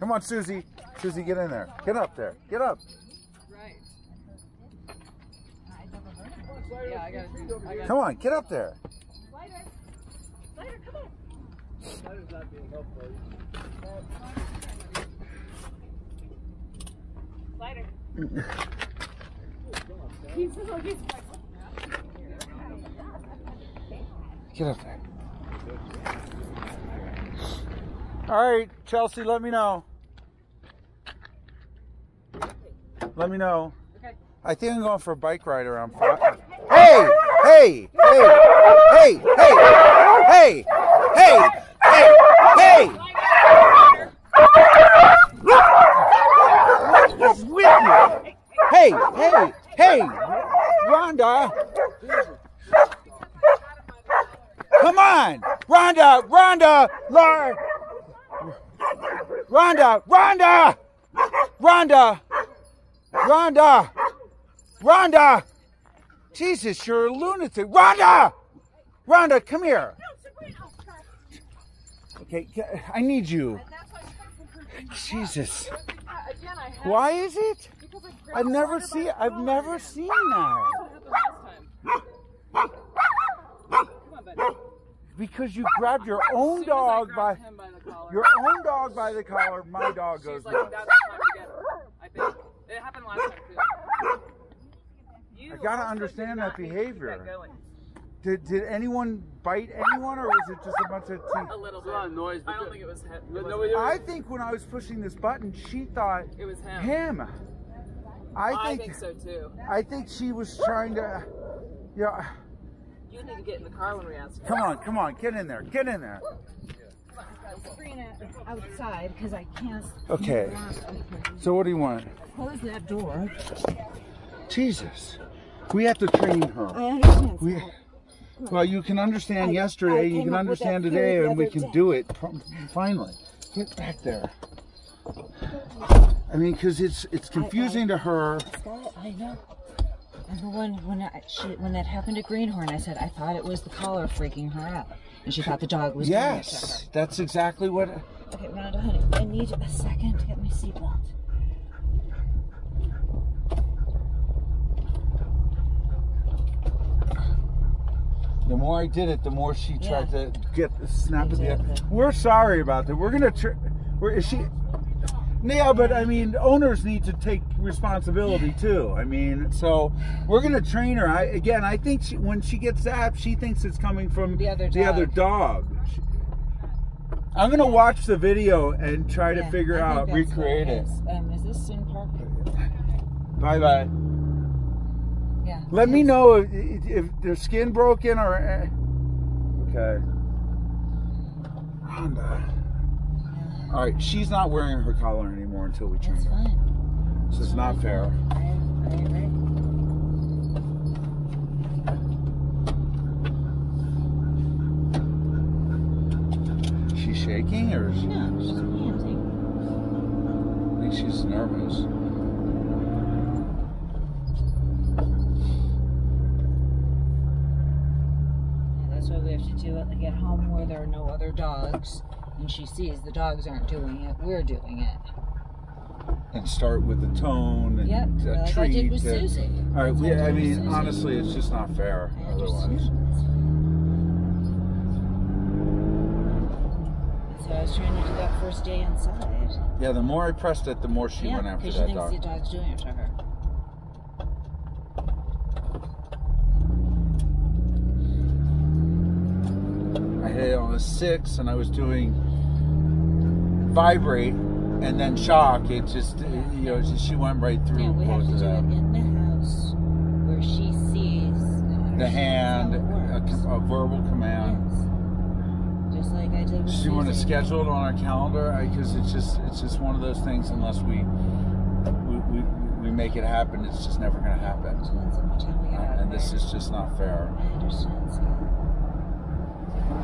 Come on, Susie. Susie, get in there. Get up there. Get up. Right. Yeah, I gotta do it. Come on, get up there. Slider. Slider, come on. Slider's not being helpful. Slider. He's so good. Get up there. All right, Chelsea, let me know. Let me know. Okay. I think I'm going for a bike ride around 5. Hey! Hey! Hey! Hey! Hey! Hey! Hey! Hey! Hey! What's with you? Hey! Hey! Hey! Rhonda! Come on! Rhonda! Rhonda! Laura! Rhonda! Rhonda! Rhonda! Rhonda! Rhonda! Jesus, you're a lunatic. Rhonda! Rhonda, come here. Okay, I need you. Jesus. Why is it? I've never seen that. Because you grabbed your own dog by the collar, my dog goes nuts. I think it happened last time too. I gotta understand that behavior. Did anyone bite anyone, or was it just a bunch of teeth? A little bit of noise. I don't think it was him. I think when I was pushing this button, she thought it was him. I think so too. I think she was trying to, yeah. You need to get in the car when we ask. Come on, get in there, get in there. Sabrina, outside because I can't. Okay. So what do you want? Close that door. Jesus. We have to train her. I understand. Well, you can understand yesterday, you can understand today, and we can do it finally. Get back there. I mean, because it's confusing to her. I know. Remember when that happened to Greenhorn, I said I thought it was the collar freaking her out, and she thought the dog was. Yes, that's exactly what. Okay, Rhonda, honey, I need a second to get my seatbelt. The more I did it, the more she tried to get the snap of the end. We're sorry about that. We're gonna Yeah, but I mean, owners need to take responsibility too. I mean, so we're gonna train her. I think when she gets zapped, she thinks it's coming from the other dog. I'm gonna watch the video and try to figure out, recreate it. Is this in park? Bye bye. Yeah. Let me know if their skin broken or okay. Rhonda. Yeah. All right, she's not wearing her collar anymore until we train her. Fine. This is not fair. I agree. She's shaking, or is she? No, she's panting. I think she's nervous. Do it and get home where there are no other dogs, and she sees the dogs aren't doing it, we're doing it. And start with the tone and like treat. I did with Susie. All right, I mean, honestly, it's just not fair otherwise. So I was trying to do that first day inside. Yeah, the more I pressed it, the more she went after that dog. She thinks the dog's doing it to her. On a 6, and I was doing vibrate and then shock. It just, you know, she went right through. Yeah, we have to do it in the house where she sees the hand, a verbal command. Yes. Just like I did. She wanted to schedule it on our calendar because it's just one of those things. Unless we make it happen, it's just never going to happen. And this is just not fair. I understand. So. It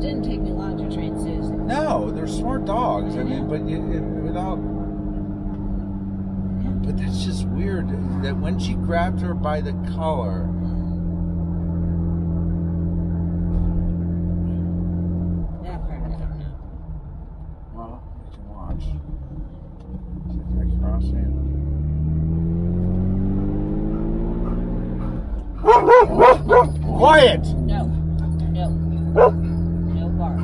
didn't take smart dogs. I mean, but but that's just weird that when she grabbed her by the collar. That part I don't know. Well, you can watch. Is it crossing? Quiet! No. No. No bark.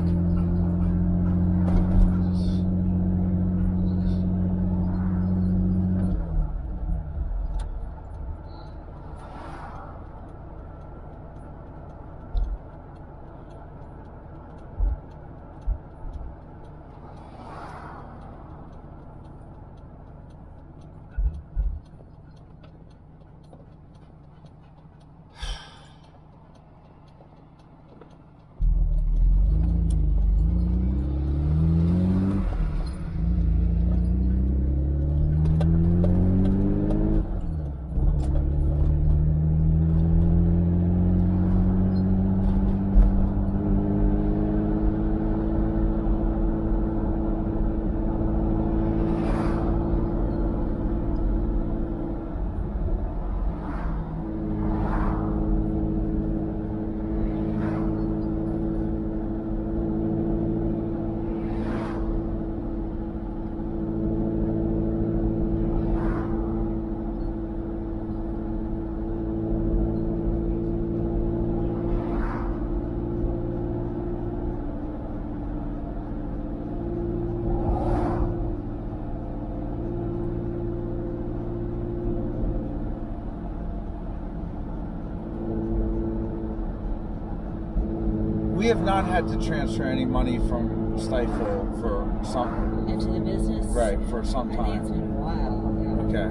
We have not had to transfer any money from Stifle for some... Into the business? Right, for some time. I think it's been a while. Yeah. Okay.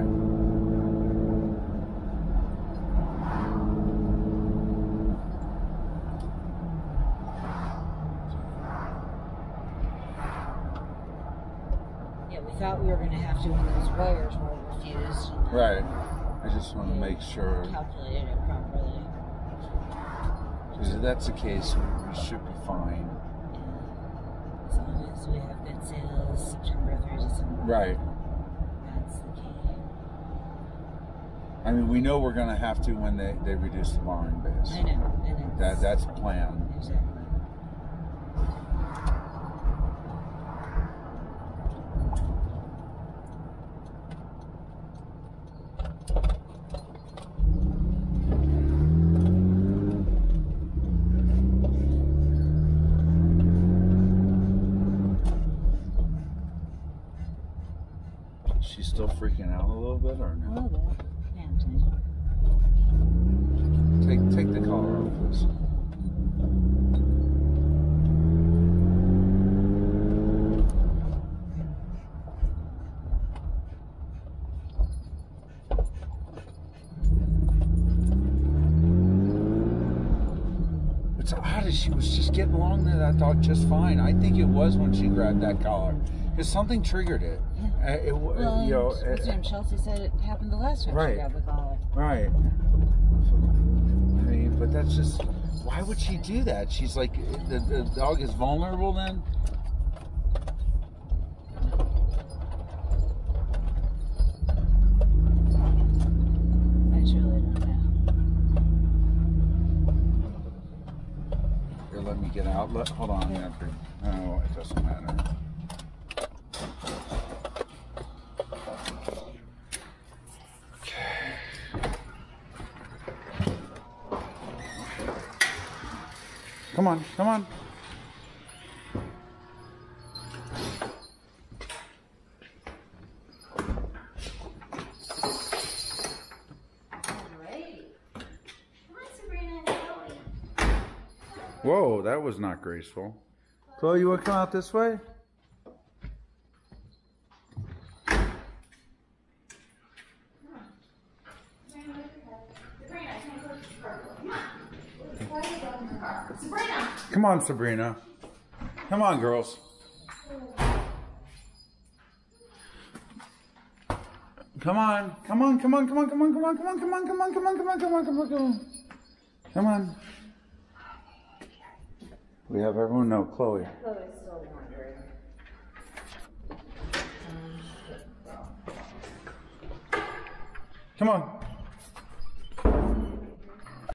Yeah, we thought we were going to have to when those wires were refused. Right. I just want to make sure... Calculated it properly. Because if that's the case, we should be fine. As long as we have good sales, September through December. Right. That's the key. I mean, we know we're going to have to when they reduce the borrowing base. I know. And that's the plan. Exactly. She's still freaking out a little bit, or no? A little bit. Yeah, I'm sorry. Take the collar off, please. What's odd is she was just getting along there, that dog, just fine. I think it was when she grabbed that collar. Because something triggered it. Yeah. Well, you know, Chelsea said it happened the last time she grabbed the collar. Right. So, I mean, but that's just... Why would she do that? She's like, the dog is vulnerable then? I truly don't know. Here, let me get out. Hold on. Yeah. No, it doesn't matter. Come on, come on. Great. Hi, Sabrina and Chloe. Whoa, that was not graceful. Chloe, you want to come out this way? Come on, Sabrina. Come on, girls. Come on. Come on, come on, come on, come on, come on, come on, come on, come on, come on, come on, come on, come on, come on. Come on. We have everyone know Chloe's still wandering. Come on.